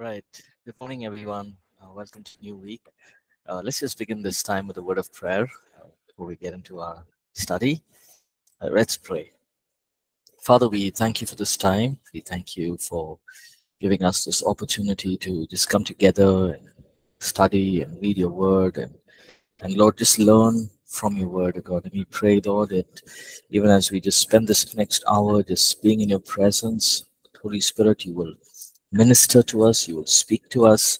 Right. Good morning, everyone. Welcome to new week. Let's just begin this time with a word of prayer before we get into our study. Let's pray. Father, we thank you for this time. We thank you for giving us this opportunity to just come together and study and read your word. And Lord, just learn from your word, God. And we pray, Lord, that even as we just spend this next hour just being in your presence, Holy Spirit, you will minister to us, you will speak to us.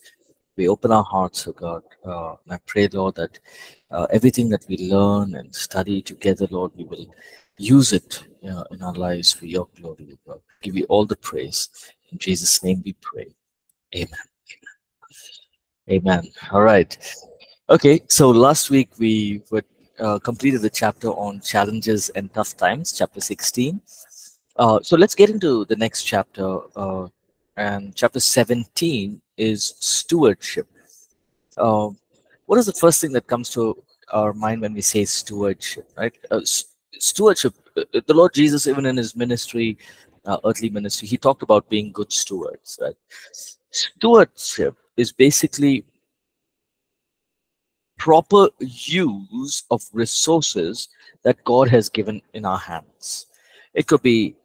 We open our hearts, oh God. And I pray, Lord, that everything that we learn and study together, Lord, we will use it in our lives for your glory, God. Give you all the praise. In Jesus' name we pray. Amen. Amen. Amen. All right. Okay, so last week we completed the chapter on challenges and tough times, chapter 16. So let's get into the next chapter. And chapter 17 is stewardship. What is the first thing that comes to our mind when we say stewardship, right? Stewardship, the Lord Jesus, even in his ministry, earthly ministry, he talked about being good stewards, right? Stewardship is basically proper use of resources that God has given in our hands. It could be,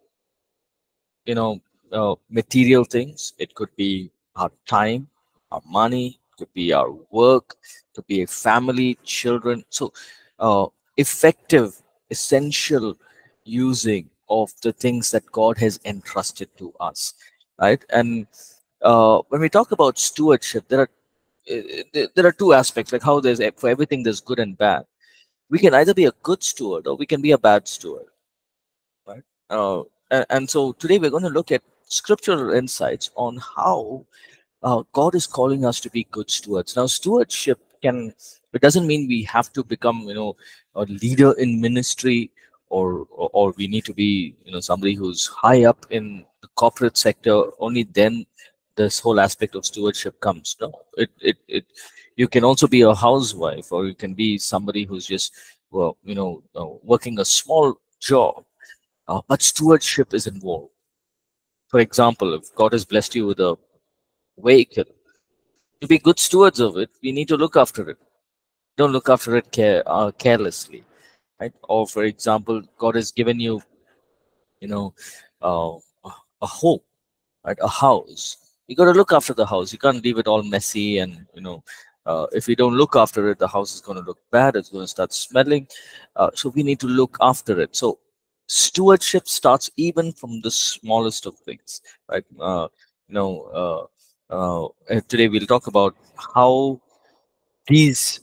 material things. It could be our time, our money, it could be our work, it could be a family, children. So effective, essential using of the things that God has entrusted to us, right? And when we talk about stewardship, there are two aspects, like how there's, for everything there's good and bad. We can either be a good steward or we can be a bad steward, right? And so today we're going to look at scriptural insights on how God is calling us to be good stewards. Now, stewardship it doesn't mean we have to become, a leader in ministry, or we need to be, somebody who's high up in the corporate sector. Only then this whole aspect of stewardship comes. No, you can also be a housewife, or you can be somebody who's just, working a small job, but stewardship is involved. For example, if God has blessed you with a vehicle, to be good stewards of it, we need to look after it. Don't look after it carelessly, right? Or for example, God has given you, a home, right? A house. You got to look after the house. You can't leave it all messy, and if you don't look after it, the house is going to look bad. It's going to start smelling. So we need to look after it. So stewardship starts even from the smallest of things, right? Today we'll talk about how these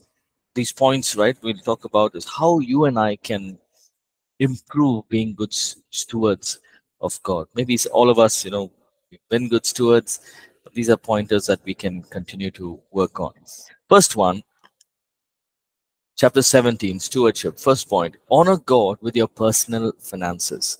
points, right? We'll talk about is how you and I can improve being good stewards of God. Maybe it's all of us, we've been good stewards. But these are pointers that we can continue to work on. First one. Chapter 17, stewardship. First point, honor God with your personal finances,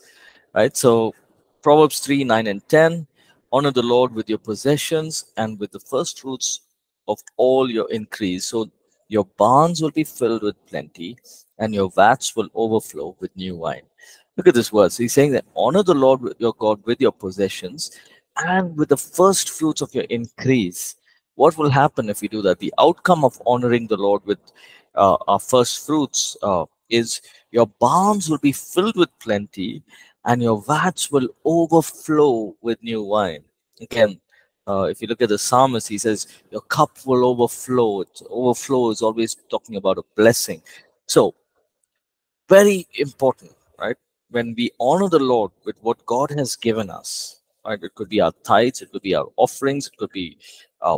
right? So Proverbs 3, 9, and 10, honor the Lord with your possessions and with the first fruits of all your increase. So your barns will be filled with plenty and your vats will overflow with new wine. Look at this verse. He's saying that honor the Lord your God with your possessions and with the first fruits of your increase. What will happen if we do that? The outcome of honoring the Lord with our first fruits is your barns will be filled with plenty and your vats will overflow with new wine. Again, if you look at the psalmist, he says, your cup will overflow. Overflow is always talking about a blessing. So, very important, right? When we honor the Lord with what God has given us, right? It could be our tithes, it could be our offerings, it could be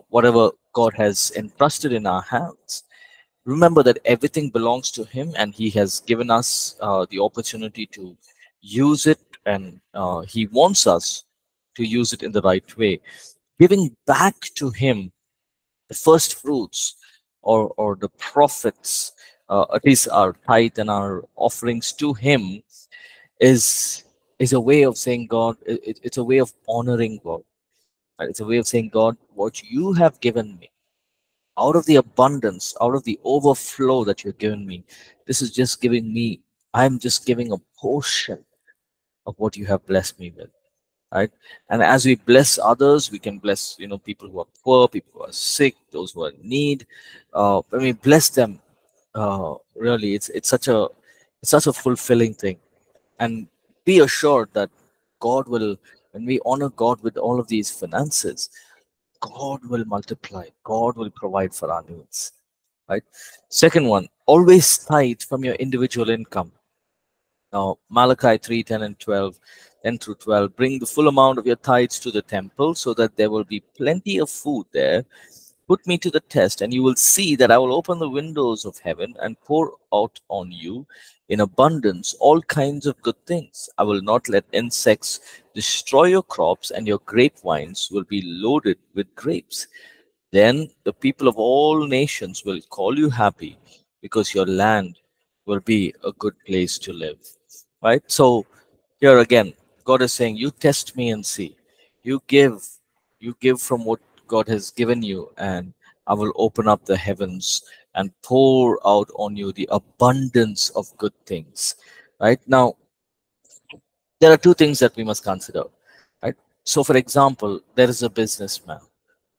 whatever God has entrusted in our hands. Remember that everything belongs to him and he has given us the opportunity to use it, and he wants us to use it in the right way. Giving back to him the first fruits or the profits, at least our tithe and our offerings to him is a way of saying, God, it's a way of honoring God. It's a way of saying, God, what you have given me, out of the abundance, out of the overflow that you've given me, this is just giving me, I'm just giving a portion of what you have blessed me with. right? And as we bless others, we can bless, you know, people who are poor, people who are sick, those who are in need. When we bless them, really, it's such a fulfilling thing. And be assured that God will, when we honor God with all of these finances, God will multiply. God will provide for our needs, right? Second one, always tithe from your individual income. Now, Malachi 3:10 and 12, 10 through 12, bring the full amount of your tithes to the temple so that there will be plenty of food there. Put me to the test, and you will see that I will open the windows of heaven and pour out on you in abundance all kinds of good things. I will not let insects destroy your crops, and your grapevines will be loaded with grapes. Then the people of all nations will call you happy, because your land will be a good place to live. Right? So here again, God is saying, you test me and see. You give from what God has given you, and I will open up the heavens and pour out on you the abundance of good things. Right? Now, there are two things that we must consider. Right? So, for example, there is a businessman.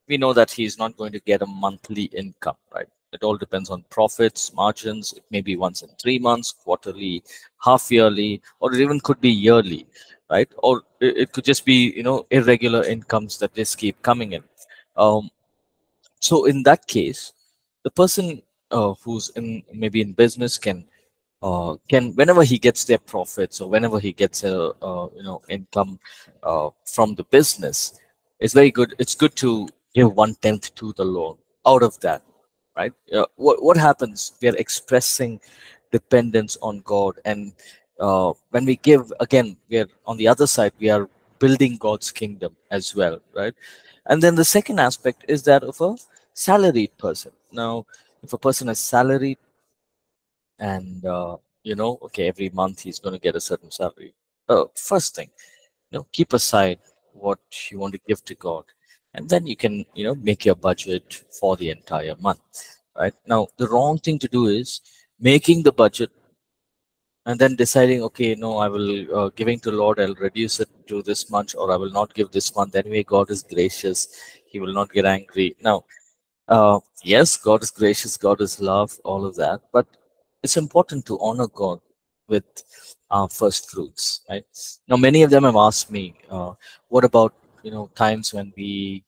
We know that he is not going to get a monthly income, right? It all depends on profits, margins. It may be once in 3 months, quarterly, half yearly, or it even could be yearly, right? Or it could just be, you know, irregular incomes that just keep coming in. So in that case, the person who's in maybe in business can whenever he gets their profits or whenever he gets a income from the business, it's very good. It's good to give 1/10 to the Lord out of that, right? What happens? We are expressing dependence on God, and when we give, again, we are on the other side. We are building God's kingdom as well, right? And then the second aspect is that of a salaried person. Now, if a person is salaried and, okay, every month he's going to get a certain salary. First thing, keep aside what you want to give to God. And then you can, make your budget for the entire month, right? Now, the wrong thing to do is making the budget and then deciding, okay, no, I will giving to Lord, I'll reduce it to this much, or I will not give this month. Anyway, God is gracious. He will not get angry. Now, yes, God is gracious. God is love, all of that. But it's important to honor God with our first fruits, right? Now, many of them have asked me, what about, times when we,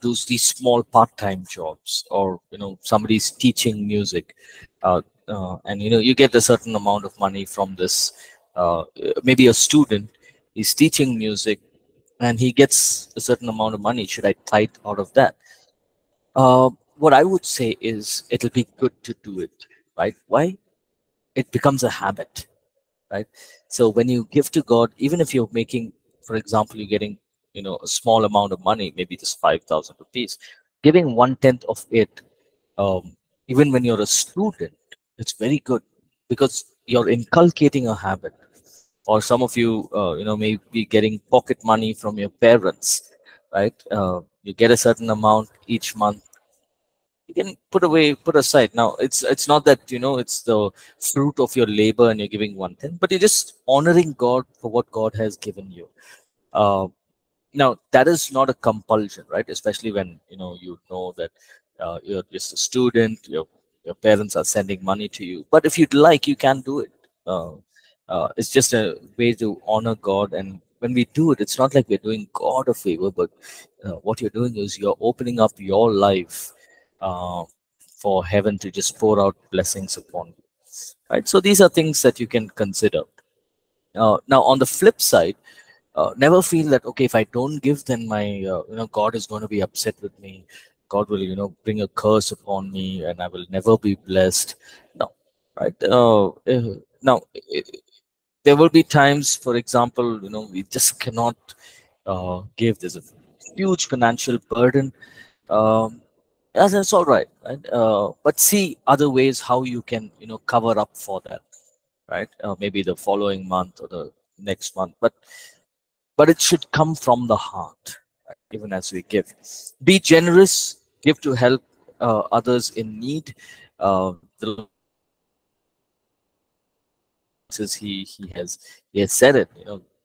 do these small part-time jobs, or, somebody's teaching music, and you get a certain amount of money from this. Maybe a student is teaching music, and he gets a certain amount of money. Should I tithe out of that? What I would say is, it'll be good to do it, right? Why? It becomes a habit, right? So when you give to God, even if you're making, for example, you're getting, a small amount of money, maybe just 5,000 rupees, giving 1/10 of it, even when you're a student. It's very good because you're inculcating a habit. Or some of you, may be getting pocket money from your parents, right? You get a certain amount each month. You can put aside. Now, it's not that, it's the fruit of your labor and you're giving 1/10, but you're just honoring God for what God has given you. Now, that is not a compulsion, right? Especially when, that you're just a student, your parents are sending money to you. But if you'd like, you can do it. It's just a way to honor God. And when we do it, it's not like we're doing God a favor, but what you're doing is you're opening up your life for heaven to just pour out blessings upon you. Right? So these are things that you can consider. Now, on the flip side, never feel that, okay, if I don't give, then my God is going to be upset with me. God will, bring a curse upon me, and I will never be blessed. No, right? Now, there will be times, for example, we just cannot give. There's a huge financial burden. That's all right, right? But see other ways how you can, cover up for that, right? Maybe the following month or the next month. But it should come from the heart, right? Even as we give. Be generous. Give to help others in need. He has said it.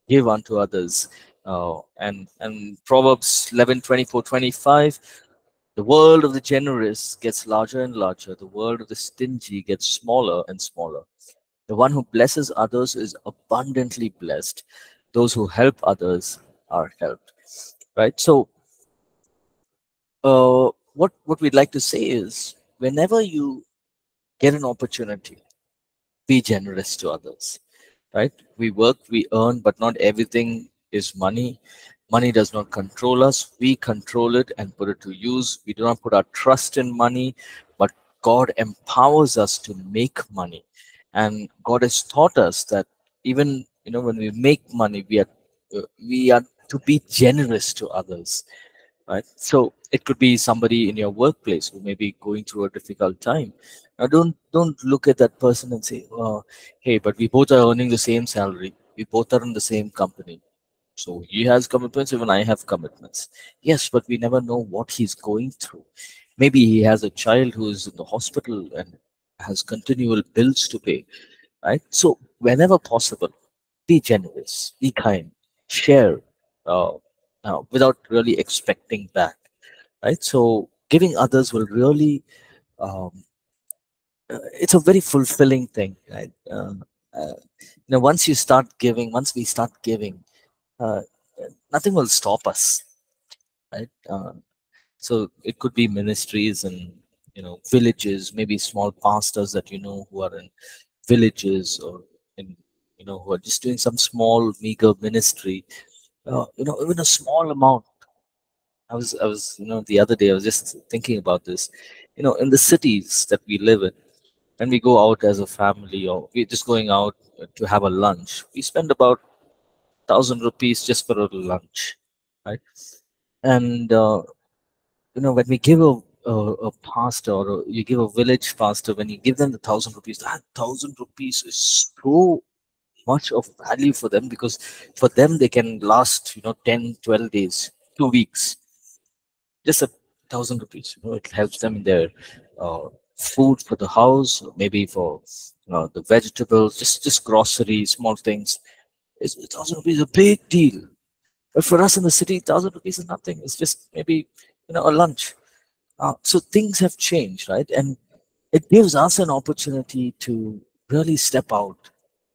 Give unto others And Proverbs 11:24-25, the world of the generous gets larger and larger. The world of the stingy gets smaller and smaller. The one who blesses others is abundantly blessed. Those who help others are helped. Right? So what we'd like to say is, whenever you get an opportunity, be generous to others. Right? We work, we earn, but not everything is money. Money does not control us. We control it and put it to use. We do not put our trust in money, but God empowers us to make money. And God has taught us that even, you know, when we make money, we are to be generous to others. Right? So it could be somebody in your workplace who may be going through a difficult time. Now, don't look at that person and say, oh, hey, but we both are earning the same salary. We both are in the same company. So he has commitments, even I have commitments. Yes, but we never know what he's going through. Maybe he has a child who is in the hospital and has continual bills to pay. Right? So whenever possible, be generous, be kind, share without really expecting back. Right? So giving others will really, it's a very fulfilling thing. Right? Now, once you start giving, once we start giving, nothing will stop us, right? So it could be ministries and, you know, villages, maybe small pastors that you know who are in villages or in, you know, who are just doing some small meager ministry, you know, even a small amount. I was, you know, the other day I was just thinking about this, you know, in the cities that we live in, when we go out as a family or we're just going out to have a lunch, we spend about 1,000 rupees just for a lunch, right? And you know, when we give a pastor, or you give a village pastor, when you give them the 1,000 rupees, that 1,000 rupees is so much of value for them, because for them they can last, you know, 10, 12 days, 2 weeks. Just a 1,000 rupees, you know, it helps them in their food for the house, maybe for, you know, the vegetables, just groceries, small things. 1,000 rupees is a big deal, but for us in the city, 1,000 rupees is nothing. It's just maybe, you know, a lunch. So things have changed, right? And it gives us an opportunity to really step out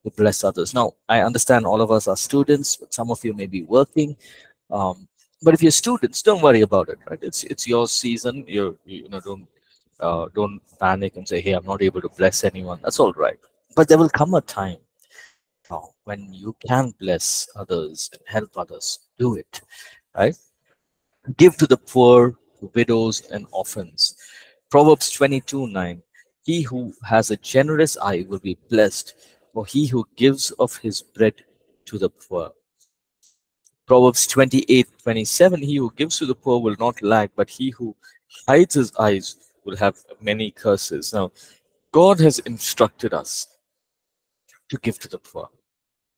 to bless others. Now, I understand all of us are students, but some of you may be working. But if you're students, don't worry about it, right? It's your season. You know, don't panic and say, hey, I'm not able to bless anyone. That's all right. But there will come a time when you can bless others and help others. Do it, right? Give to the poor, to widows and orphans. Proverbs 22:9, he who has a generous eye will be blessed, for he who gives of his bread to the poor. Proverbs 28:27, he who gives to the poor will not lack, but he who hides his eyes will have many curses. Now, God has instructed us to give to the poor,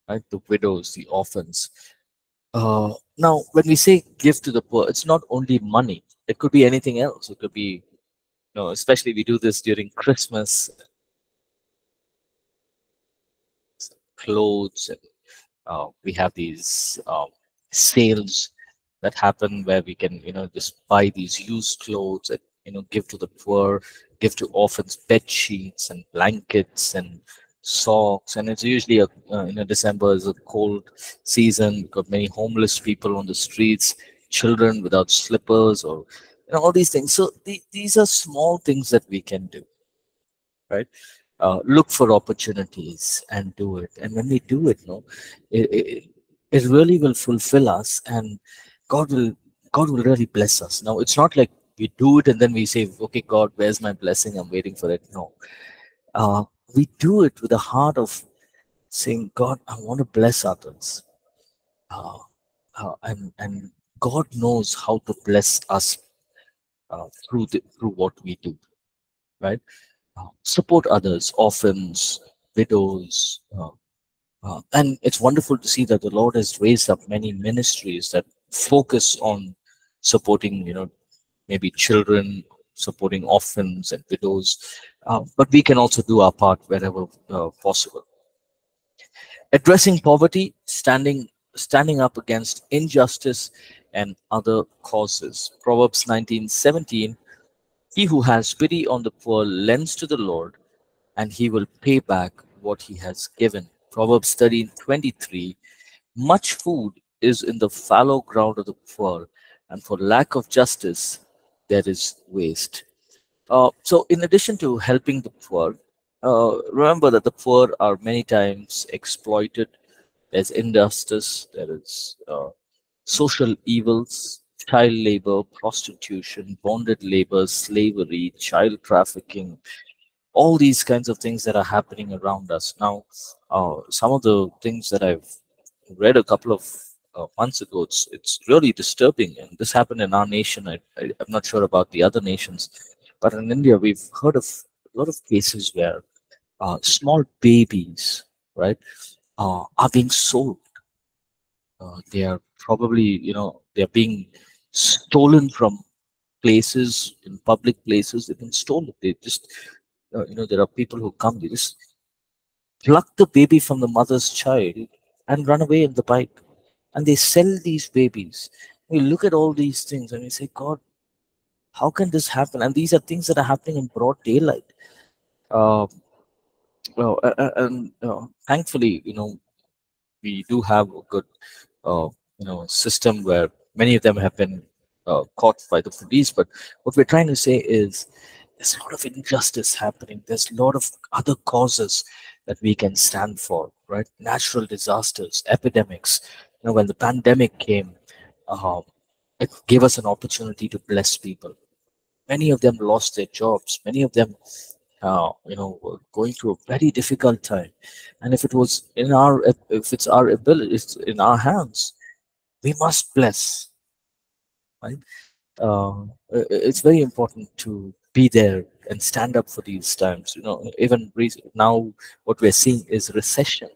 right? The widows, the orphans. Now, when we say give to the poor, it's not only money. It could be anything else. It could be, you know, especially we do this during Christmas, clothes, and we have these sales that happen where we can, you know, just buy these used clothes and, you know, give to the poor, give to orphans, bed sheets and blankets and socks. And it's usually a, you know, December is a cold season. We've got many homeless people on the streets, children without slippers, or, you know, all these things. So these are small things that we can do, right? Look for opportunities and do it. And when we do it, no, it really will fulfill us, and God will really bless us. Now, it's not like we do it and then we say, okay, God, where's my blessing? I'm waiting for it. No. We do it with a heart of saying, God, I want to bless others. And God knows how to bless us through what we do, right? Support others, orphans, widows. And it's wonderful to see that the Lord has raised up many ministries that focus on supporting, you know, maybe children, supporting orphans and widows, but we can also do our part wherever possible. Addressing poverty, standing standing up against injustice and other causes. Proverbs 19:17, he who has pity on the poor lends to the Lord, and he will pay back what he has given. Proverbs 13:23, much food is in the fallow ground of the poor, and for lack of justice there is waste. So in addition to helping the poor, remember that the poor are many times exploited. There's injustice, there is social evils, child labor, prostitution, bonded labor, slavery, child trafficking, all these kinds of things that are happening around us. Now, some of the things that I've read a couple of months ago, it's really disturbing. And this happened in our nation. I'm not sure about the other nations, but in India, we've heard of a lot of cases where small babies, right, are being sold. They are probably, they're being stolen from places, in public places. They've been stolen. They just, there are people who come, they just pluck the baby from the mother's child and run away in the bike. And they sell these babies. We look at all these things and we say, God, how can this happen? And these are things that are happening in broad daylight. Thankfully, we do have a good, system where many of them have been caught by the police. But what we're trying to say is there's a lot of injustice happening. There's a lot of other causes that we can stand for, right? Natural disasters, epidemics. When the pandemic came, it gave us an opportunity to bless people. Many of them lost their jobs. Many of them were going through a very difficult time, and if it's in our hands, we must bless, right? It's very important to be there and stand up for these times. Even now what we're seeing is recession.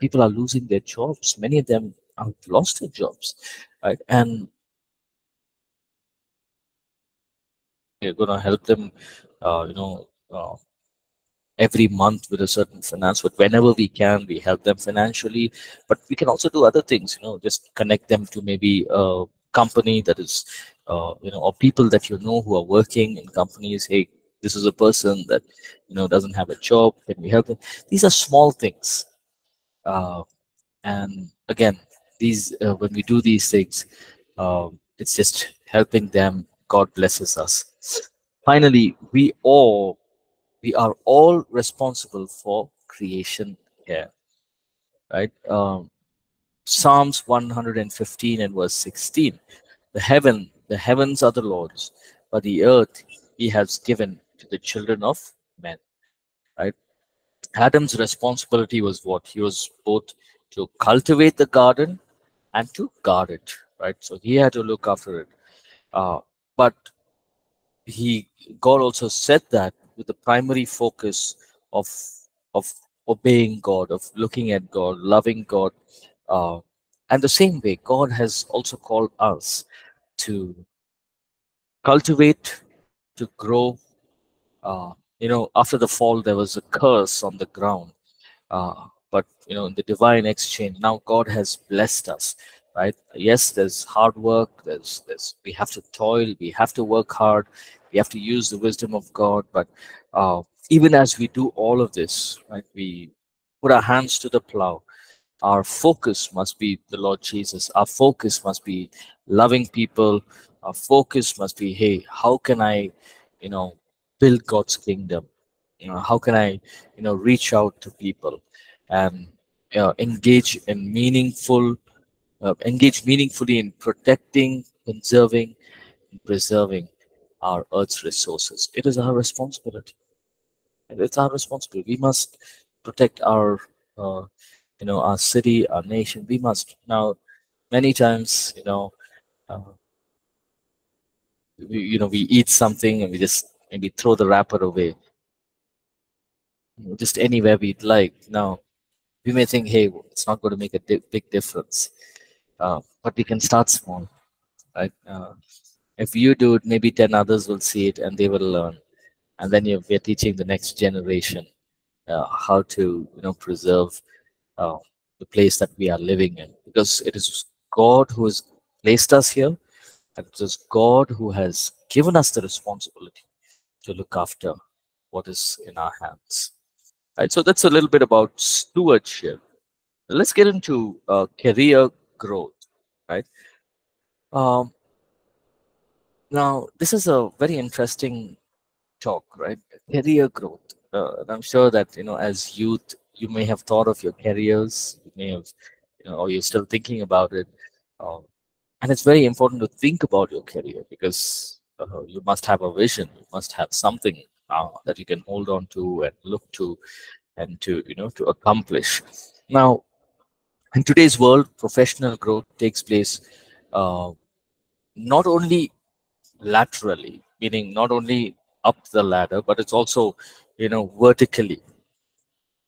People are losing their jobs. Many of them have lost their jobs, right? And we're going to help them every month with a certain finance, but whenever we can, we help them financially. But we can also do other things, just connect them to maybe a company that is, or people that who are working in companies. Hey, this is a person that, doesn't have a job. Can we help them? These are small things. And again, these when we do these things, it's just helping them. God blesses us. Finally, we are all responsible for creation care, right? Psalms 115 and verse 16, the heavens are the Lord's, but the earth he has given to the children of men, right? Adam's responsibility was what? He was both to cultivate the garden and to guard it, right? So he had to look after it. But God also said that with the primary focus of obeying God, of looking at God, loving God. And the same way, God has also called us to cultivate, to grow. After the fall, there was a curse on the ground. But, in the divine exchange, now God has blessed us, right? Yes, there's hard work. We have to toil. We have to work hard. We have to use the wisdom of God. But even as we do all of this, right, we put our hands to the plow. Our focus must be the Lord Jesus. Our focus must be loving people. Our focus must be, hey, how can I, build God's kingdom? How can I, reach out to people and engage meaningfully in protecting, conserving, and preserving our earth's resources. It is our responsibility. It's our responsibility. We must protect our, our city, our nation. We must. Now, many times, we eat something and we just maybe throw the wrapper away, just anywhere we'd like. Now, we may think, hey, it's not going to make a big difference, but we can start small, right? If you do it, maybe 10 others will see it and they will learn. And then we're teaching the next generation how to, preserve the place that we are living in. because it is God who has placed us here, and it is God who has given us the responsibility to look after what is in our hands. Right, so that's a little bit about stewardship. Let's get into career growth. Right. Now, this is a very interesting talk, right? Career growth. And I'm sure that, you know, as youth, you may have thought of your careers, you may have, you know, or you're still thinking about it. And it's very important to think about your career because you must have a vision, you must have something that you can hold on to and look to and to, you know, to accomplish. Now, in today's world, professional growth takes place not only laterally, meaning not only up the ladder, but it's also, you know, vertically.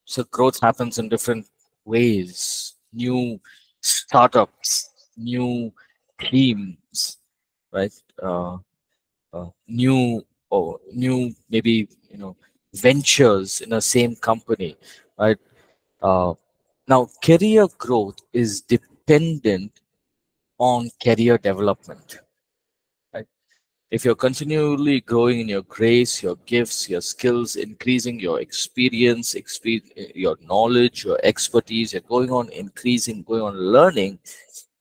So growth happens in different ways, new startups, new teams, right? New maybe, you know, ventures in the same company, right? Now, career growth is dependent on career development. If you're continually growing in your grace, your gifts, your skills, increasing your experience, your knowledge, your expertise, you're going on increasing, going on learning,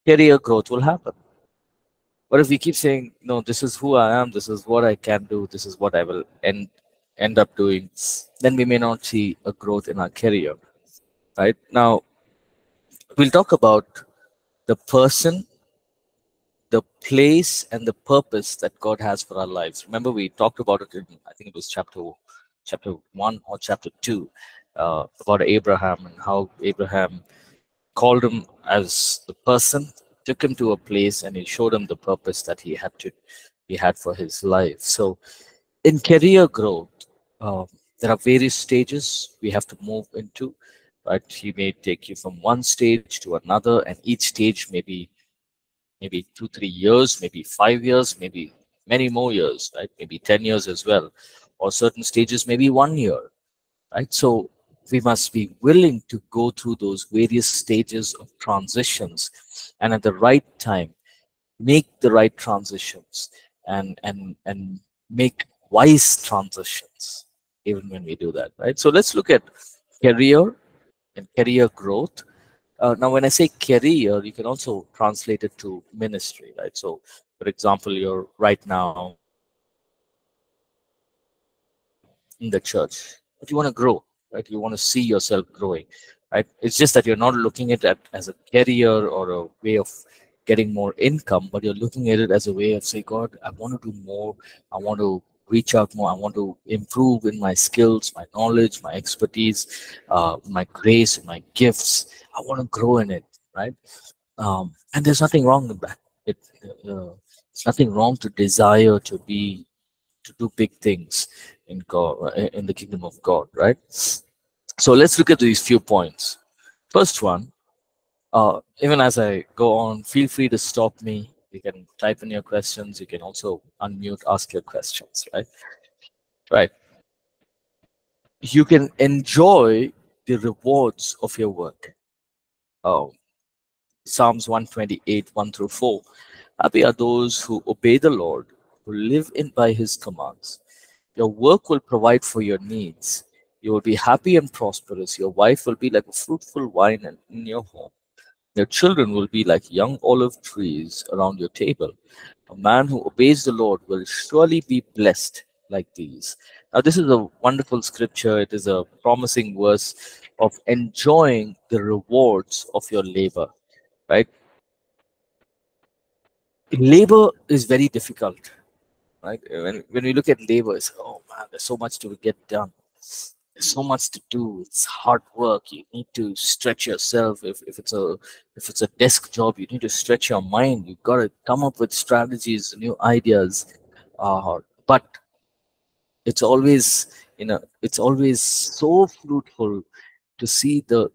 career growth will happen. But if we keep saying, no, this is who I am, this is what I can do, this is what I will end up doing, then we may not see a growth in our career. Right? Now, we'll talk about the person, the place, and the purpose that God has for our lives. Remember, we talked about it in, I think it was chapter 1 or chapter 2, about Abraham and how Abraham called him as the person, took him to a place, and he showed him the purpose that he had for his life. So in career growth, there are various stages we have to move into, but he may take you from one stage to another, and each stage may be maybe 2-3 years, maybe 5 years, maybe many more years, right? Maybe 10 years as well, or certain stages, maybe 1 year, right? So we must be willing to go through those various stages of transitions, and at the right time, make the right transitions and make wise transitions, even when we do that, right? So let's look at career and career growth. Now, when I say career, you can also translate it to ministry, right? So, for example, you're right now in the church, but you want to grow, right? You want to see yourself growing, right? It's just that you're not looking at it as a career or a way of getting more income, but you're looking at it as a way of saying, God, I want to do more. I want to reach out more. I want to improve in my skills, my knowledge, my expertise, my grace, my gifts. I want to grow in it, right? And there's nothing wrong with that. It's nothing wrong to desire to do big things in God, in the kingdom of God, right? So let's look at these few points. First one, even as I go on, feel free to stop me. You can type in your questions. You can also unmute, ask your questions, right? Right. You can enjoy the rewards of your work. Oh, Psalms 128, 1-4. Happy are those who obey the Lord, who live in by his commands. Your work will provide for your needs. You will be happy and prosperous. Your wife will be like a fruitful vine in your home. Your children will be like young olive trees around your table. A man who obeys the Lord will surely be blessed like these. Now, this is a wonderful scripture. It is a promising verse of enjoying the rewards of your labor, right? Labor is very difficult, right? When we look at labor, it's, oh man, there's so much to get done. There's so much to do. It's hard work. You need to stretch yourself. If it's a desk job, you need to stretch your mind. You've got to come up with strategies, new ideas. But it's always, you know, it's always so fruitful to see the,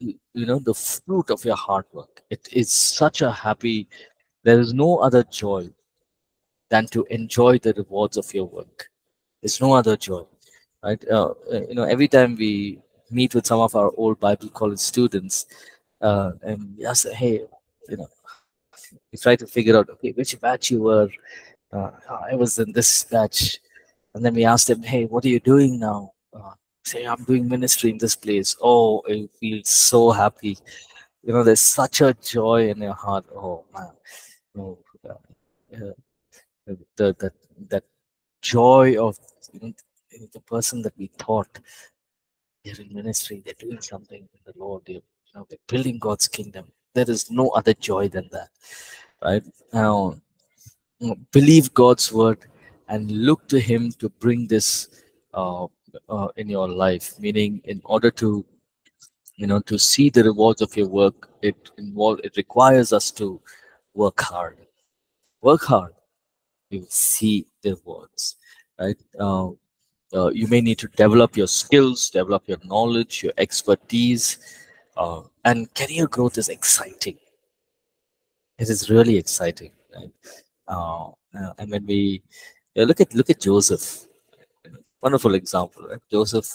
you know, the fruit of your hard work. It is such a happy. There is no other joy than to enjoy the rewards of your work. There's no other joy, right? You know, every time we meet with some of our old Bible college students, and yes, hey, you try to figure out, okay, which batch you were. I was in this batch, and then we asked them, hey, what are you doing now? Say, I'm doing ministry in this place. Oh, I feel so happy. There's such a joy in your heart. Oh man, that joy of the person that we thought they're in ministry, they're doing something in the Lord, they're building God's kingdom. There is no other joy than that, right? Now, believe God's word and look to Him to bring this in your life. Meaning, in order to to see the rewards of your work, it requires us to work hard. Work hard, you will see the rewards, right? You may need to develop your skills, develop your knowledge, your expertise, and career growth is exciting. It is really exciting, right? And when we look at Joseph, wonderful example, right? Joseph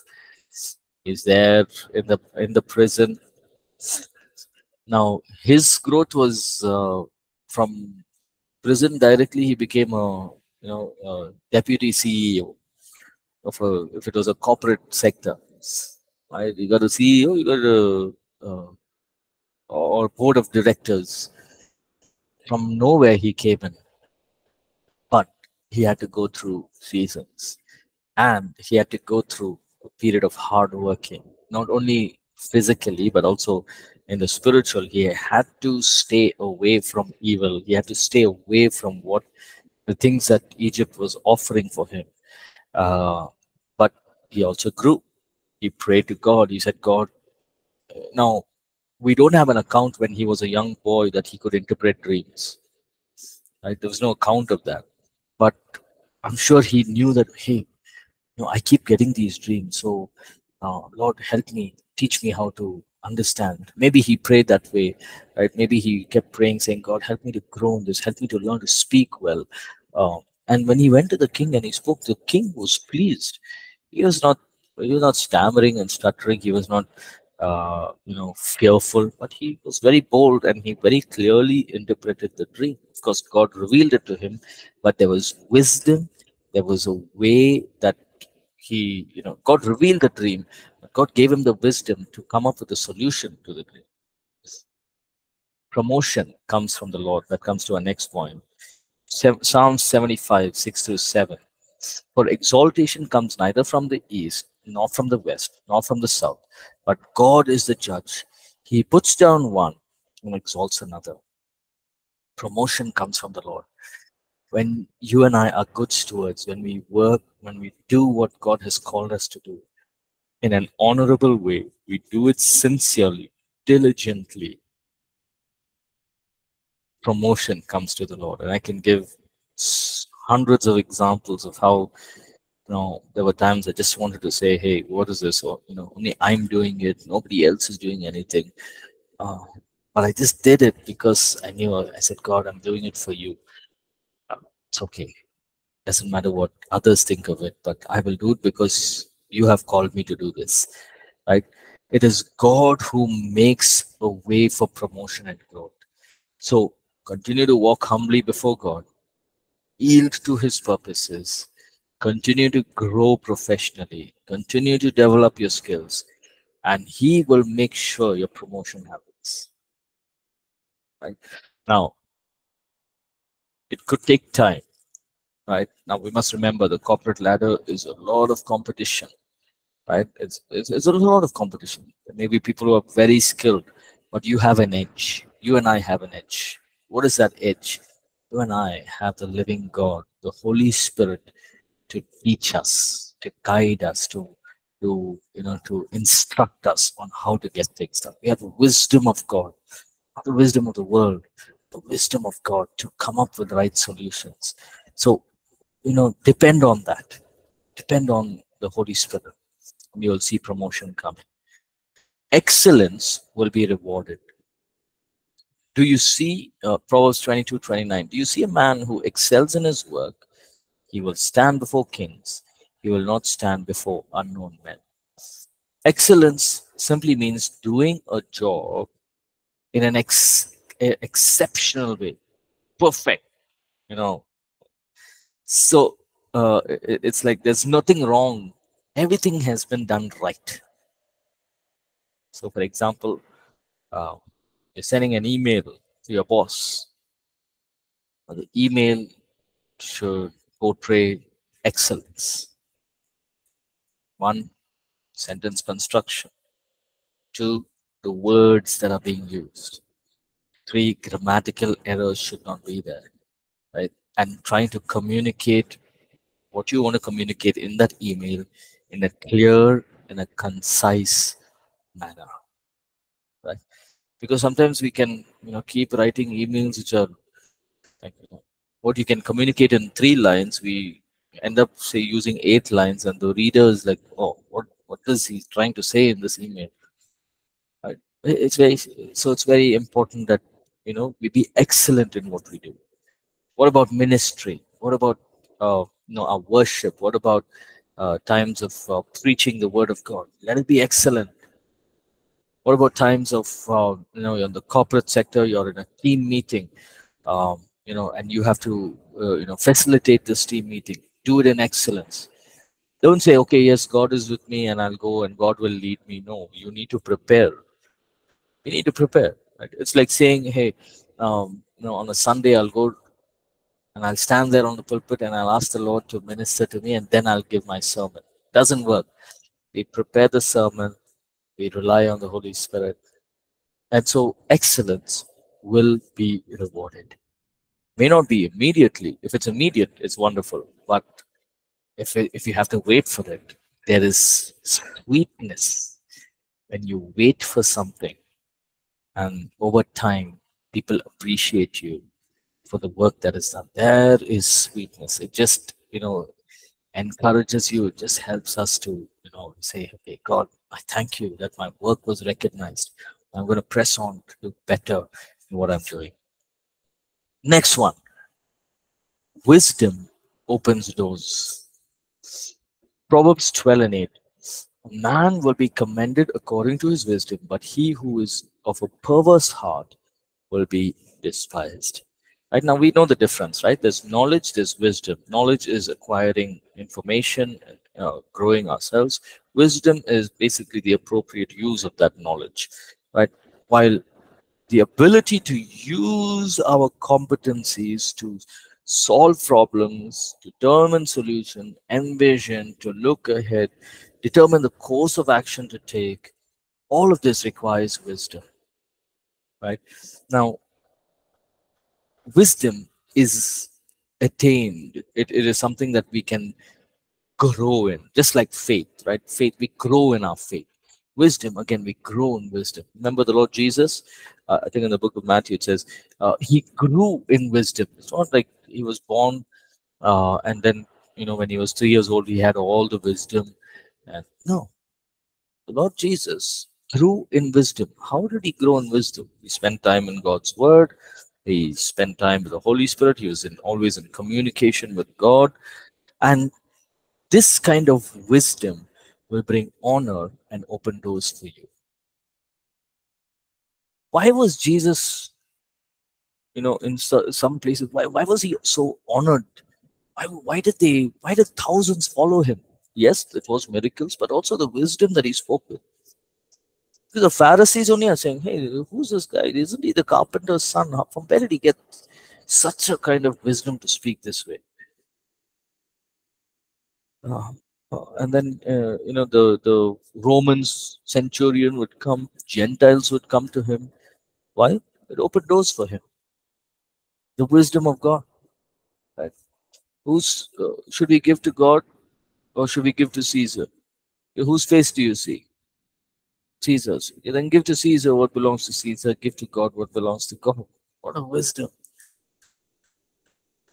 is there in the prison. Now his growth was from prison directly. He became a deputy CEO of if it was a corporate sector, right? You got a CEO, you got or board of directors. From nowhere he came in, but he had to go through seasons, and he had to go through a period of hard working, not only physically but also in the spiritual. He had to stay away from evil. He had to stay away from the things that Egypt was offering for him. But he also grew. He prayed to God. He said, God, now we don't have an account when he was a young boy that he could interpret dreams, right? There was no account of that, but I'm sure he knew that, hey, I keep getting these dreams, so Lord, help me, teach me how to understand. Maybe he prayed that way, right? Maybe he kept praying, saying, God, help me to grow in this, help me to learn to speak well. And when he went to the king and he spoke, the king was pleased. He was not stammering and stuttering. He was not fearful, but he was very bold, and he very clearly interpreted the dream because God revealed it to him. But there was wisdom. There was a way that he, God revealed the dream, but God gave him the wisdom to come up with a solution to the dream. Promotion comes from the Lord. That comes to our next point. Psalm 75, 6-7. For exaltation comes neither from the east, nor from the west, nor from the south, but God is the judge. He puts down one and exalts another. Promotion comes from the Lord. When you and I are good stewards, when we work, when we do what God has called us to do in an honorable way, we do it sincerely, diligently, promotion comes to the Lord. And I can give hundreds of examples of how, there were times I just wanted to say, hey, what is this? Or, only I'm doing it, nobody else is doing anything. But I just did it because I knew, I said, God, I'm doing it for you. It's okay. Doesn't matter what others think of it, but I will do it because you have called me to do this, right? It is God who makes a way for promotion and growth. So continue to walk humbly before God, yield to His purposes, continue to grow professionally, continue to develop your skills, and He will make sure your promotion happens, right? Now, it could take time, right? Now we must remember the corporate ladder is a lot of competition, right? It's a lot of competition. There may be people who are very skilled, but you have an edge. You and I have an edge. What is that edge? You and I have the living God, the Holy Spirit, to teach us, to guide us, to instruct us on how to get things done. We have the wisdom of God, not the wisdom of the world. The wisdom of God to come up with the right solutions. So, depend on that. Depend on the Holy Spirit. You will see promotion coming. Excellence will be rewarded. Do you see, Proverbs 22:29, do you see a man who excels in his work? He will stand before kings. He will not stand before unknown men. Excellence simply means doing a job in an exceptional way, perfect, you know. So it's like there's nothing wrong, everything has been done right. So for example, you're sending an email to your boss. The email should portray excellence. 1, sentence construction. 2, the words that are being used. 3, grammatical errors should not be there, right? And trying to communicate what you want to communicate in that email in a clear and a concise manner, right? Because sometimes we can, you know, keep writing emails which are like, you know, what you can communicate in 3 lines, we end up say using 8 lines, and the reader is like, oh, what is he trying to say in this email? Right? It's very important that, you know, we be excellent in what we do. What about ministry? What about you know, our worship? What about times of preaching the word of God? Let it be excellent. What about times of you know, you're in the corporate sector, you're in a team meeting, you know, and you have to you know, facilitate this team meeting. Do it in excellence. Don't say, okay, yes, God is with me and I'll go and God will lead me. No, you need to prepare. You need to prepare. Right? It's like saying, hey, you know, on a Sunday I'll go and I'll stand there on the pulpit and I'll ask the Lord to minister to me and then I'll give my sermon. Doesn't work. We prepare the sermon. We rely on the Holy Spirit. And so excellence will be rewarded. May not be immediately. If it's immediate, it's wonderful. But if you have to wait for it, there is sweetness when you wait for something. And over time, people appreciate you for the work that is done. There is sweetness. It just, you know, encourages you. It just helps us to, you know, say, okay, God, I thank you that my work was recognized. I'm going to press on to do better in what I'm doing. Next one, wisdom opens doors. Proverbs 12:8, a man will be commended according to his wisdom, but he who is of a perverse heart will be despised. Right now, we know the difference, right? There's knowledge, there's wisdom. Knowledge is acquiring information, growing ourselves. Wisdom is basically the appropriate use of that knowledge, right? While the ability to use our competencies to solve problems, determine solution, envision, to look ahead, determine the course of action to take, all of this requires wisdom, right? Now, wisdom is attained. It is something that we can grow in, just like faith, right? Faith, we grow in our faith. Wisdom, again, we grow in wisdom. Remember the Lord Jesus? I think in the book of Matthew it says, he grew in wisdom. It's not like he was born and then, you know, when he was 3 years old, he had all the wisdom. And no, the Lord Jesus grew in wisdom. How did he grow in wisdom? He spent time in God's word. He spent time with the Holy Spirit. He was always in communication with God. And this kind of wisdom will bring honor and open doors for you. Why was Jesus, you know, in some places, why was he so honored? Why did thousands follow him? Yes, it was miracles, but also the wisdom that he spoke with. Because the Pharisees only are saying, hey, who's this guy? Isn't he the carpenter's son? From where did he get such a kind of wisdom to speak this way? And then, you know, the Romans centurion would come, Gentiles would come to him. Why? It opened doors for him. The wisdom of God. Right? Who's, should we give to God or should we give to Caesar? Whose face do you see? Caesar's. You then give to Caesar what belongs to Caesar, give to God what belongs to God. What a wisdom.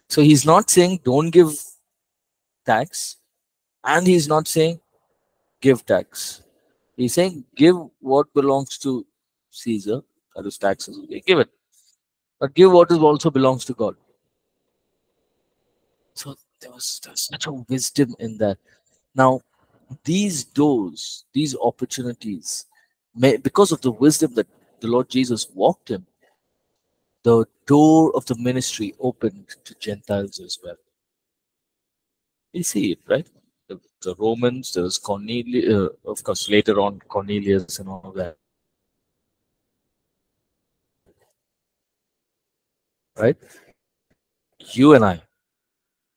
So he's not saying don't give tax. And he's not saying give tax. He's saying give what belongs to Caesar, that is taxes, okay, give it. But give what also belongs to God. So there was such a wisdom in that. Now, these doors, these opportunities, because of the wisdom that the Lord Jesus walked in, the door of the ministry opened to Gentiles as well. You see it, right? The Romans, there was Cornelius, of course, later on Cornelius and all of that. Right? You and I,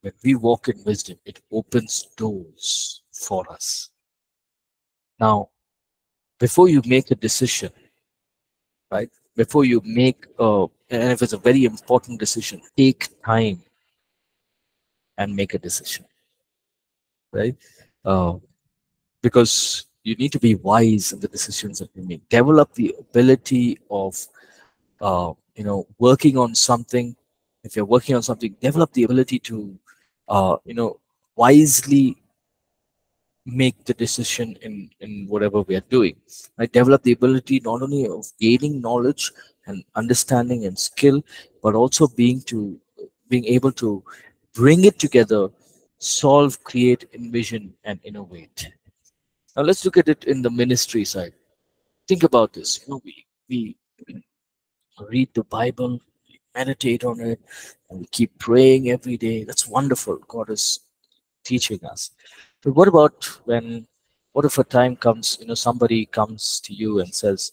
when we walk in wisdom, it opens doors for us. Now, before you make a decision, right? Before you make, and if it's a very important decision, take time and make a decision, right? Because you need to be wise in the decisions that you make. Develop the ability of, working on something. If you're working on something, develop the ability to, wisely make the decision in whatever we are doing. Right? Develop the ability not only of gaining knowledge and understanding and skill, but also being able to bring it together, solve, create, envision, and innovate. Now let's look at it in the ministry side. Think about this. We read the Bible, we meditate on it, and we keep praying every day. That's wonderful. God is teaching us. But what about when, what if a time comes, somebody comes to you and says,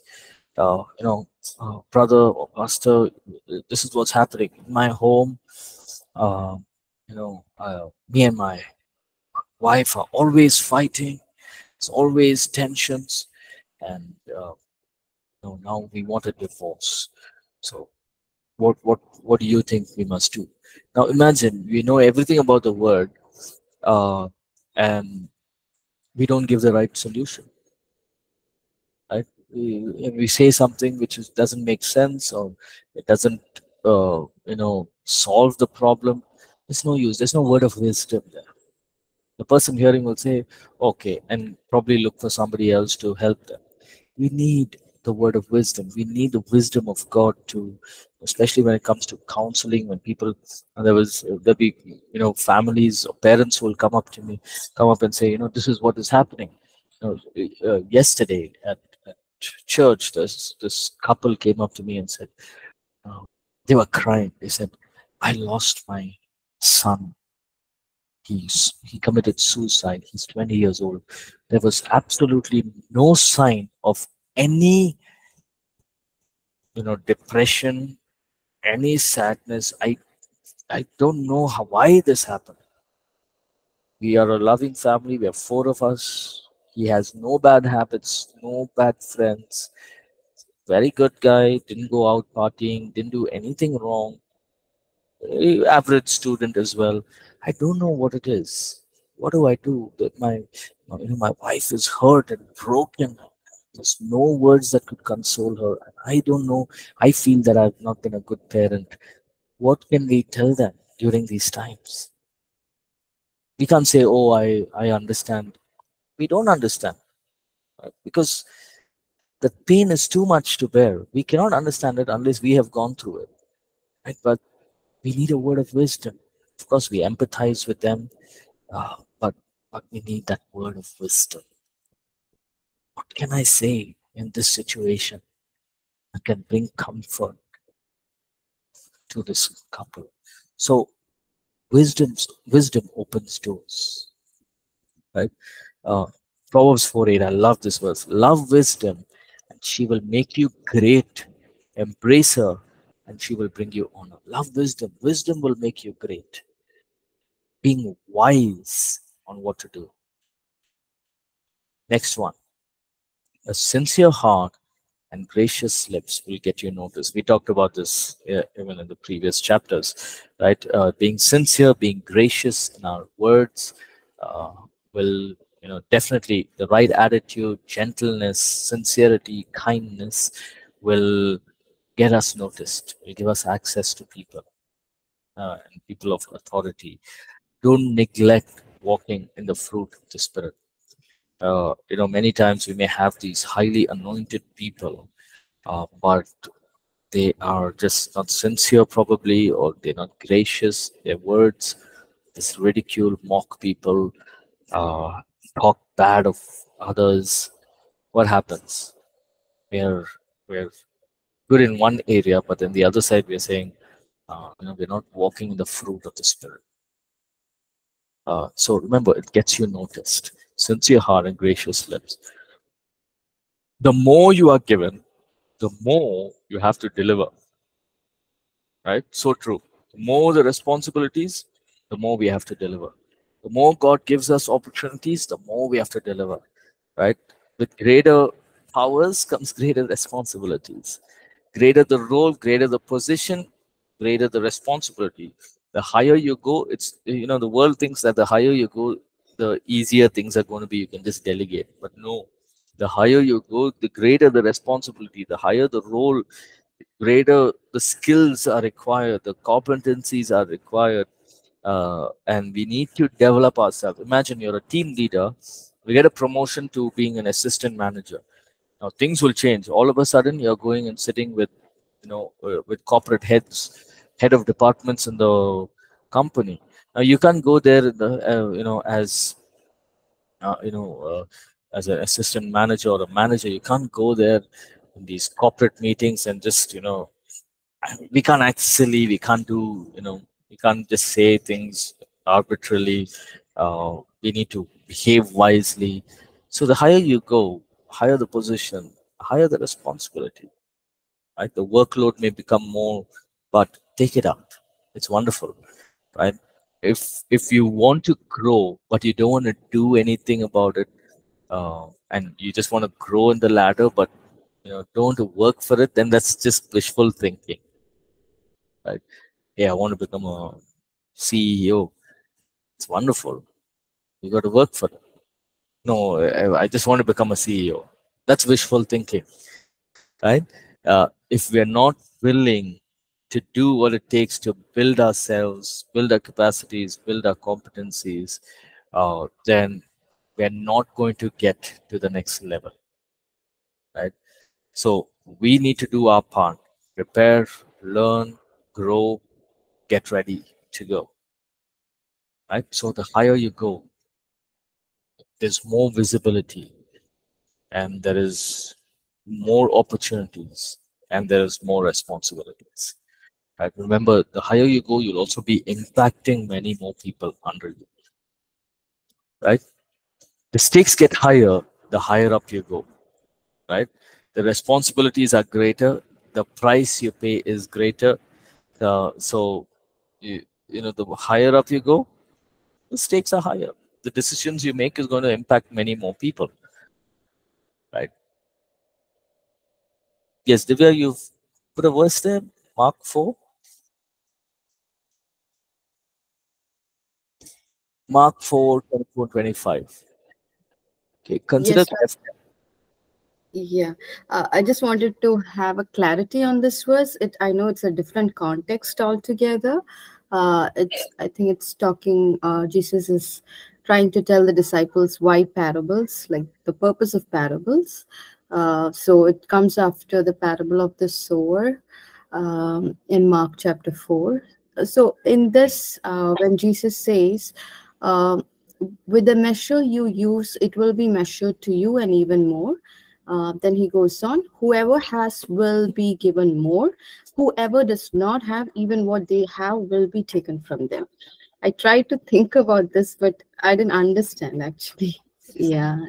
brother or pastor, this is what's happening in my home. Me and my wife are always fighting. It's always tensions, and now we want a divorce. So, what do you think we must do? Now imagine we know everything about the word, and we don't give the right solution. Right? We say something which doesn't make sense, or it doesn't solve the problem. There's no use. There's no word of wisdom there. The person hearing will say, okay, and probably look for somebody else to help them. We need the word of wisdom. We need the wisdom of God to, especially when it comes to counseling, when people, there'll be, families or parents will come up and say, this is what is happening. Yesterday at church, this couple came up to me and said, they were crying. They said, I lost my son. He committed suicide. He's 20 years old. There was absolutely no sign of any, depression, any sadness. I don't know why this happened. We are a loving family. We are 4 of us. He has no bad habits, no bad friends. Very good guy. Didn't go out partying. Didn't do anything wrong. Average student as well. I don't know what it is. What do I do? That my wife is hurt and broken. There's no words that could console her. I don't know. I feel that I've not been a good parent. What can we tell them during these times? We can't say, oh, I understand. We don't understand, right? Because the pain is too much to bear. We cannot understand it unless we have gone through it, right? But we need a word of wisdom. Of course, we empathize with them, but we need that word of wisdom. What can I say in this situation that can bring comfort to this couple? So, wisdom opens doors, right? Proverbs 4:8. I love this verse. Love wisdom, and she will make you great. Embrace her, and she will bring you honor. Love wisdom. Wisdom will make you great. Being wise on what to do. Next one. A sincere heart and gracious lips will get you noticed. We talked about this even in the previous chapters, right? Being sincere, being gracious in our words will, definitely the right attitude, gentleness, sincerity, kindness will get us noticed, will give us access to people and people of authority. Don't neglect walking in the fruit of the Spirit. Many times we may have these highly anointed people, but they are just not sincere probably, or they're not gracious. Their words, this ridicule, mock people, talk bad of others. What happens? We're good in one area, but then the other side we are saying, we're not walking in the fruit of the Spirit. So remember, it gets you noticed. Sincere heart and gracious lips. The more you are given, the more you have to deliver. Right? So true. The more the responsibilities, the more we have to deliver. The more God gives us opportunities, the more we have to deliver. Right? With greater powers comes greater responsibilities. Greater the role, greater the position, greater the responsibility. The higher you go, it's, the world thinks that the higher you go, the easier things are going to be. You can just delegate. But no, the higher you go, the greater the responsibility, the higher the role, the greater the skills are required, the competencies are required, and we need to develop ourselves. Imagine you're a team leader, we get a promotion to being an assistant manager. Now things will change. All of a sudden, you're going and sitting with, with corporate heads, head of departments in the company. Now you can't go there, as an assistant manager or a manager. You can't go there in these corporate meetings and just, we can't do, we can't just say things arbitrarily. We need to behave wisely. So the higher you go, higher the position, higher the responsibility. Right? The workload may become more, but take it up. It's wonderful. Right? If you want to grow, but you don't want to do anything about it, and you just want to grow in the ladder, but don't work for it, then that's just wishful thinking, right? Hey, I want to become a CEO. It's wonderful. You got to work for it. No, I just want to become a CEO. That's wishful thinking, right? If we are not willing to do what it takes to build ourselves, build our capacities, build our competencies, then we're not going to get to the next level, right? So we need to do our part. Prepare, learn, grow, get ready to go, right? So the higher you go, there's more visibility, and there is more opportunities, and there is more responsibilities, right? Remember, the higher you go, you'll also be impacting many more people under you, right? The stakes get higher, the higher up you go, right? The responsibilities are greater, the price you pay is greater. So, the higher up you go, the stakes are higher. The decisions you make is going to impact many more people, right? Yes, Divya, you've put a verse there, Mark 4. Mark 4, 24, 25. Okay, consider yes, yeah, I just wanted to have a clarity on this verse. I know it's a different context altogether. I think it's talking, Jesus is trying to tell the disciples why parables, like the purpose of parables. So it comes after the parable of the sower in Mark chapter 4. So in this, when Jesus says, with the measure you use, it will be measured to you and even more. Then he goes on, whoever has will be given more. Whoever does not have, even what they have will be taken from them. I tried to think about this, but I didn't understand actually. Yeah.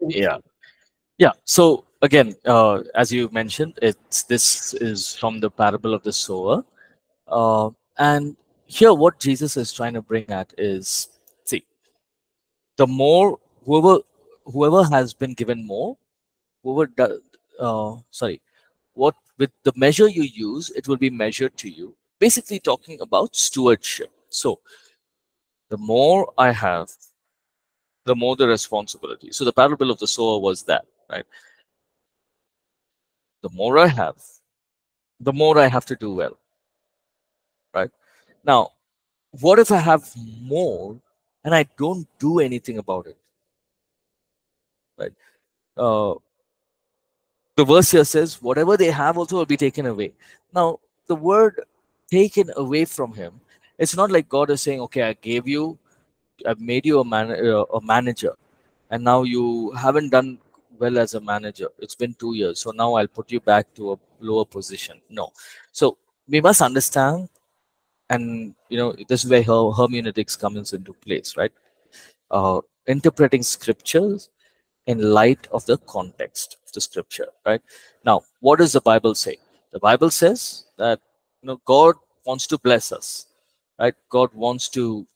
Yeah. Yeah. So again, as you mentioned, this is from the parable of the sower. And here what Jesus is trying to bring at is, see, the more whoever has been given more, with the measure you use, it will be measured to you. Basically talking about stewardship. So the more I have, the more the responsibility. So the parable of the sower was that, right? The more I have, the more I have to do well, right? Now, what if I have more and I don't do anything about it, right? The verse here says, whatever they have also will be taken away. Now, the word taken away from him, it's not like God is saying, okay, I've made you a manager, and now you haven't done well as a manager. It's been 2 years, so now I'll put you back to a lower position. No. So we must understand, and you know, this is where hermeneutics comes into place, right? Interpreting scriptures in light of the context of the scripture, right? Now, what does the Bible say? The Bible says that, you know, God wants to bless us, right? God wants to,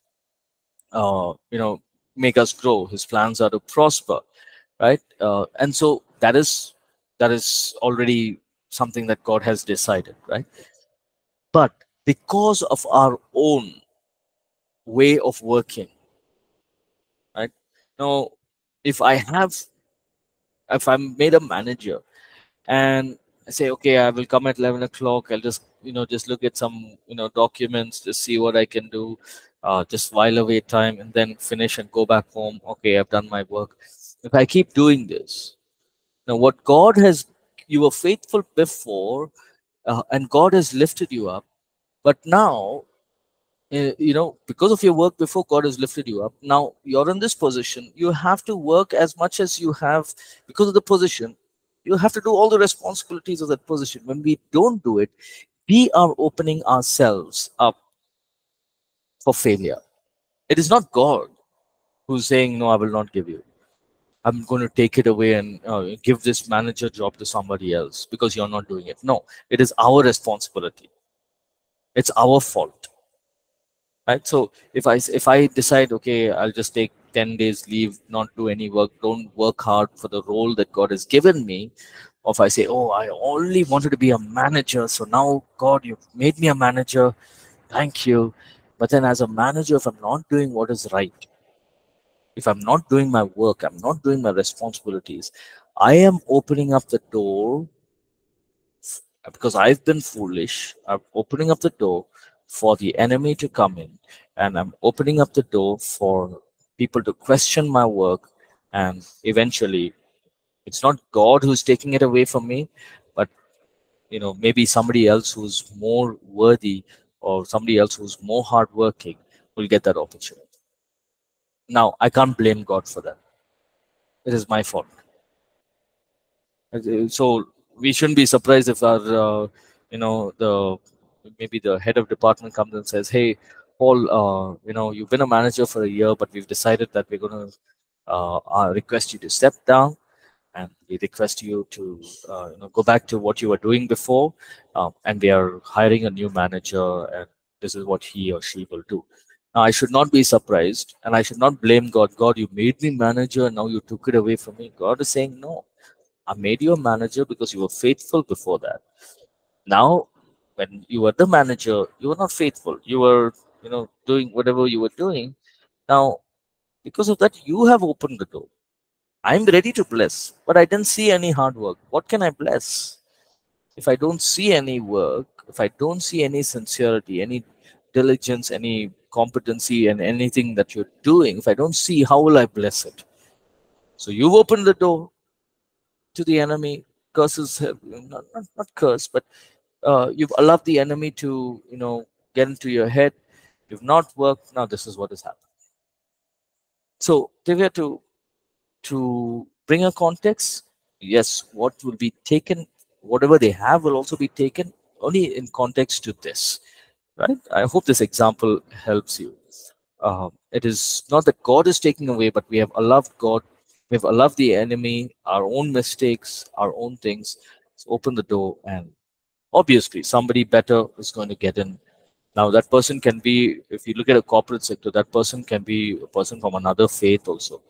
you know, make us grow. His plans are to prosper, right? And so that is already something that God has decided, right? But because of our own way of working, right? Now, if I'm made a manager and I say, okay, I will come at 11 o'clock, I'll just, you know, just look at some, you know, documents, just see what I can do, just while away time, and then finish and go back home. Okay, I've done my work. If I keep doing this, now what God has, you were faithful before, and God has lifted you up, but now, you know, because of your work before, God has lifted you up. Now you're in this position. You have to work as much as you have because of the position. You have to do all the responsibilities of that position. When we don't do it, we are opening ourselves up for failure. It is not God who's saying, no, I will not give you. I'm going to take it away and give this manager job to somebody else because you're not doing it. No, it is our responsibility. It's our fault. Right? So if I decide, okay, I'll just take 10 days leave, not do any work, don't work hard for the role that God has given me, or if I say, oh, I only wanted to be a manager, so now, God, you've made me a manager, thank you. But then as a manager, if I'm not doing what is right, if I'm not doing my work, I'm not doing my responsibilities, I am opening up the door, because I've been foolish, I'm opening up the door for the enemy to come in, and I'm opening up the door for people to question my work, and eventually it's not God who's taking it away from me, but, you know, maybe somebody else who's more worthy or somebody else who's more hardworking will get that opportunity. Now, I can't blame God for that. It is my fault. So we shouldn't be surprised if our, you know, maybe the head of department comes and says, hey, Paul, you know, you've been a manager for a year, but we've decided that we're going to request you to step down, and we request you to you know, go back to what you were doing before, and we are hiring a new manager, and this is what he or she will do. Now, I should not be surprised, and I should not blame God. God, you made me manager, and now you took it away from me. God is saying, no, I made you a manager because you were faithful before that. Now, when you were the manager, you were not faithful. You were, you know, doing whatever you were doing. Now, because of that, you have opened the door. I'm ready to bless, but I didn't see any hard work. What can I bless? If I don't see any work, if I don't see any sincerity, any diligence, any competency, and anything that you're doing, if I don't see, how will I bless it? So you've opened the door to the enemy. Curses, not curse, but you've allowed the enemy to, you know, get into your head. You've not worked. Now this is what has happened. So they were to bring a context, yes, what will be taken, whatever they have will also be taken, only in context to this, right? I hope this example helps you. It is not that God is taking away, but we have allowed God, we have allowed the enemy, our own mistakes, our own things, so open the door, and obviously somebody better is going to get in. Now that person can be, if you look at a corporate sector, that person can be a person from another faith also.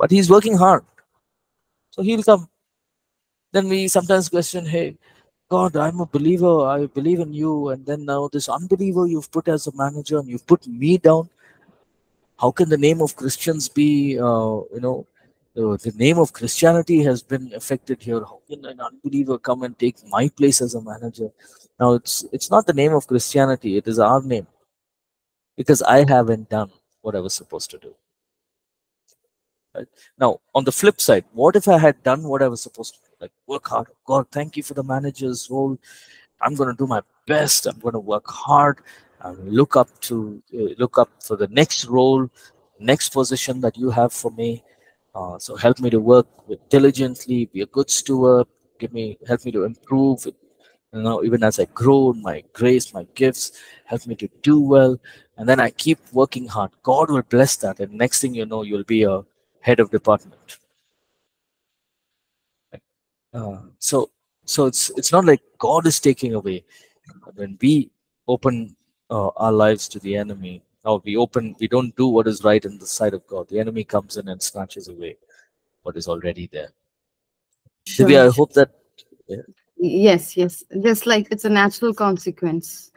But he's working hard, so he'll come. Then we sometimes question, hey, God, I'm a believer, I believe in you, and then now this unbeliever you've put as a manager, and you've put me down. How can the name of Christians be, you know, the name of Christianity has been affected here. How can an unbeliever come and take my place as a manager? Now, it's not the name of Christianity, it is our name, because I haven't done what I was supposed to do. Right? Now, on the flip side, what if I had done what I was supposed to do? Like, work hard. God, thank you for the manager's role. I'm going to do my best. I'm going to work hard. And look up for the next role, next position that you have for me. So help me to work with diligently, be a good steward, help me to improve, even as I grow in my grace, my gifts, help me to do well. And then I keep working hard. God will bless that. And next thing you know, you'll be a head of department. So it's not like God is taking away. When we open our lives to the enemy, or we don't do what is right in the sight of God, the enemy comes in and snatches away what is already there. Sure. Divya, I hope that... Yeah. Yes, yes. Just like it's a natural consequence.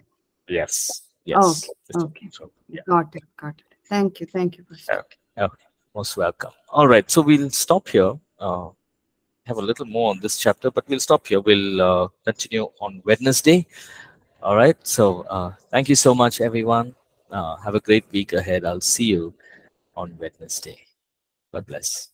Yes, yes. Oh, okay, okay. Yeah. Got it, got it. Thank you, thank you. Okay. Okay, most welcome. All right, so we'll stop here. Have a little more on this chapter, but we'll stop here. We'll continue on Wednesday. All right, so thank you so much, everyone. Have a great week ahead. I'll see you on Wednesday. God bless.